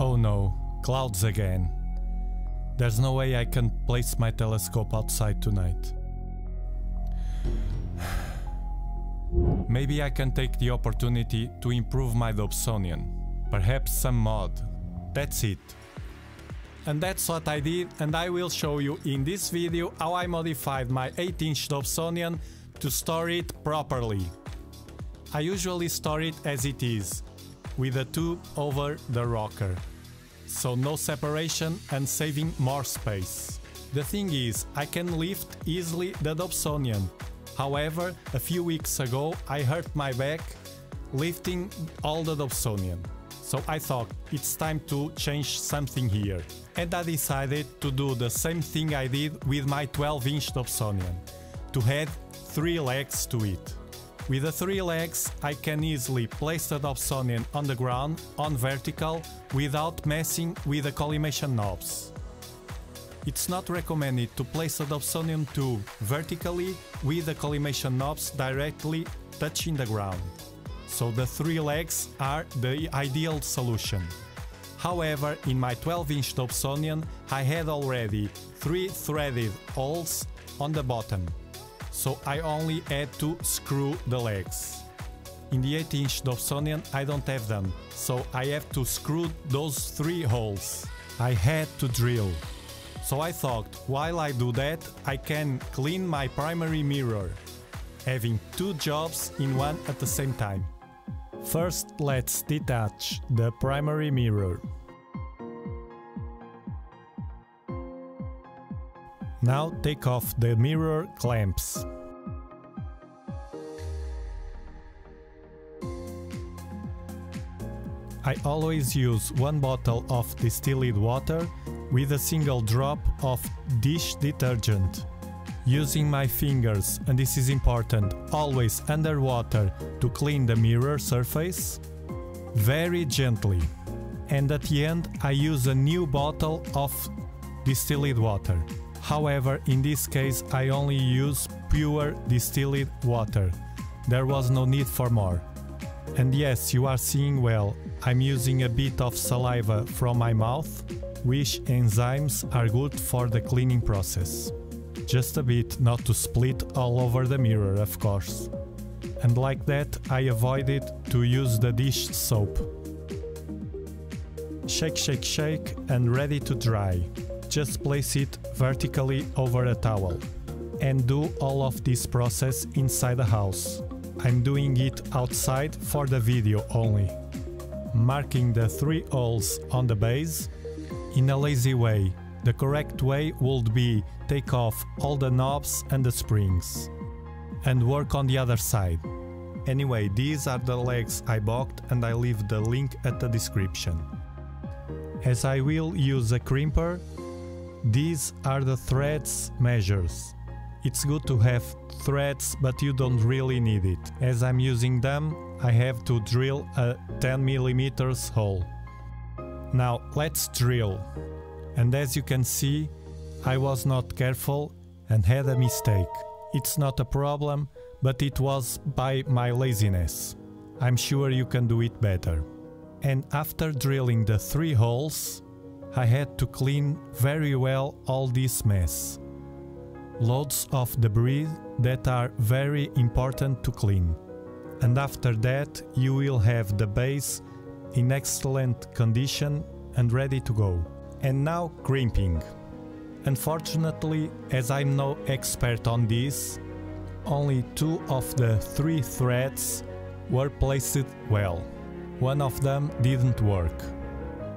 Oh no, clouds again. There's no way I can place my telescope outside tonight. Maybe I can take the opportunity to improve my Dobsonian. Perhaps some mod. That's it. And that's what I did, and I will show you in this video how I modified my 8-inch Dobsonian to store it properly. I usually store it as it is, with a tube over the rocker, so no separation and saving more space. The thing is, I can lift easily the Dobsonian. However, a few weeks ago I hurt my back lifting all the Dobsonian. So I thought it's time to change something here. And I decided to do the same thing I did with my 12-inch Dobsonian, to add 3 legs to it. With the 3 legs I can easily place the Dobsonian on the ground, on vertical, without messing with the collimation knobs. It's not recommended to place the Dobsonian tube vertically with the collimation knobs directly touching the ground. So the 3 legs are the ideal solution. However, in my 12-inch Dobsonian I had already 3 threaded holes on the bottom, so I only had to screw the legs. In the 8-inch Dobsonian I don't have them, so I have to screw those 3 holes. I had to drill. So I thought, while I do that, I can clean my primary mirror, having 2 jobs in one at the same time. First, let's detach the primary mirror. Now take off the mirror clamps. I always use 1 bottle of distilled water with a single drop of dish detergent. Using my fingers, and this is important, always underwater to clean the mirror surface, very gently. And at the end I use a new bottle of distilled water. However, in this case I only use pure distilled water. There was no need for more. And yes, you are seeing well, I'm using a bit of saliva from my mouth, which enzymes are good for the cleaning process. Just a bit, not to split all over the mirror, of course. And like that, I avoided to use the dish soap. Shake, shake, shake, and ready to dry. Just place it vertically over a towel. And do all of this process inside the house. I'm doing it outside for the video only. Marking the 3 holes on the base. In a lazy way, the correct way would be take off all the knobs and the springs and work on the other side. Anyway, these are the legs I boxed and I leave the link at the description. As I will use a crimper, these are the threads measures. It's good to have threads, but you don't really need it. As I'm using them, I have to drill a 10 mm hole. Now let's drill. And as you can see, I was not careful and had a mistake. It's not a problem, but it was by my laziness. I'm sure you can do it better. And after drilling the 3 holes, I had to clean very well all this mess. Loads of debris that are very important to clean. And after that, you will have the base in excellent condition and ready to go. And now crimping. Unfortunately, as I'm no expert on this, only 2 of the 3 threads were placed well. 1 of them didn't work.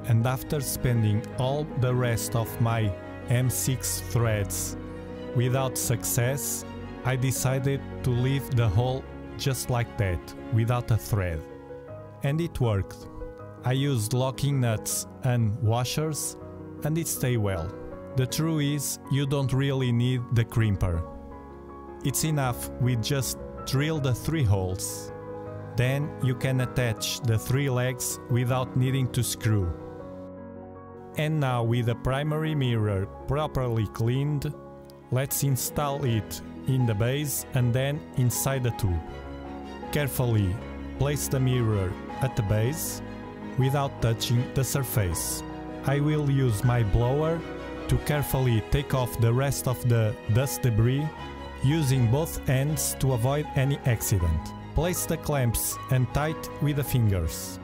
And after spending all the rest of my M6 threads without success, I decided to leave the hole just like that, without a thread. And it worked. I used locking nuts and washers and it stayed well. The truth is, you don't really need the crimper. It's enough we just drill the 3 holes. Then you can attach the 3 legs without needing to screw. And now with the primary mirror properly cleaned, let's install it in the base and then inside the tube. Carefully place the mirror at the base without touching the surface. I will use my blower to carefully take off the rest of the dust debris, using both ends to avoid any accident. Place the clamps and tight with the fingers.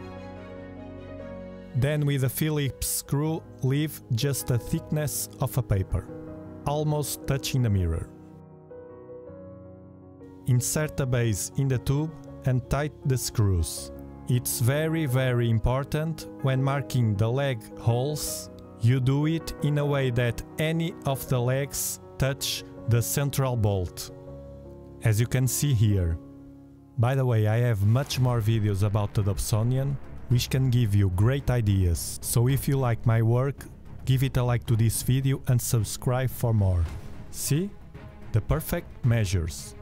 Then with a Phillips screw leave just the thickness of a paper, almost touching the mirror. Insert the base in the tube and tighten the screws. It's very important when marking the leg holes, you do it in a way that any of the legs touch the central bolt, as you can see here. By the way, I have much more videos about the Dobsonian, which can give you great ideas, so if you like my work, give it a like to this video and subscribe for more. See? The perfect measures.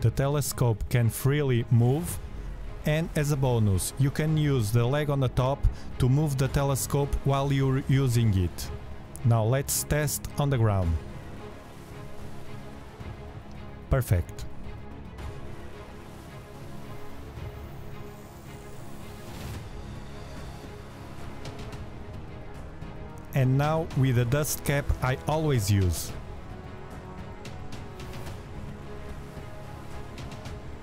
The telescope can freely move, and as a bonus, you can use the leg on the top to move the telescope while you're using it. Now let's test on the ground. Perfect. And now with the dust cap I always use.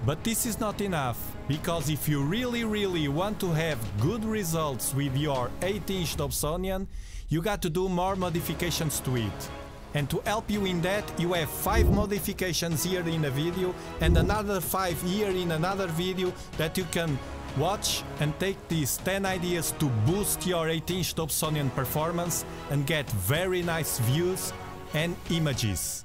But this is not enough, because if you really want to have good results with your 8-inch Dobsonian, you got to do more modifications to it. And to help you in that, you have 5 modifications here in a video and another 5 here in another video that you can watch and take these 10 ideas to boost your 8-inch Dobsonian performance and get very nice views and images.